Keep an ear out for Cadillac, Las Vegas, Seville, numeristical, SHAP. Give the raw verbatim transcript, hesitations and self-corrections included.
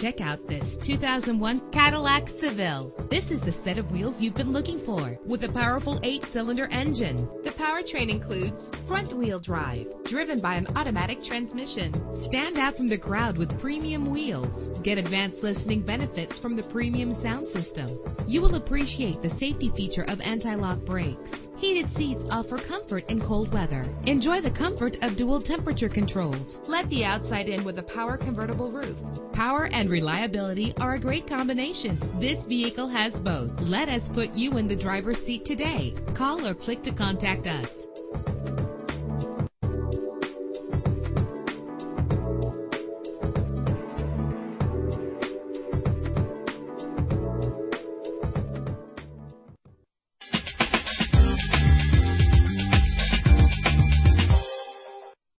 Check out this two thousand one Cadillac Seville. This is the set of wheels you've been looking for, with a powerful eight-cylinder engine. The powertrain includes front-wheel drive, driven by an automatic transmission. Stand out from the crowd with premium wheels. Get advanced listening benefits from the premium sound system. You will appreciate the safety feature of anti-lock brakes. Heated seats offer comfort in cold weather. Enjoy the comfort of dual temperature controls. Let the outside in with a power convertible roof. Power and reliability are a great combination. This vehicle has both. Let us put you in the driver's seat today. Call or click to contact us.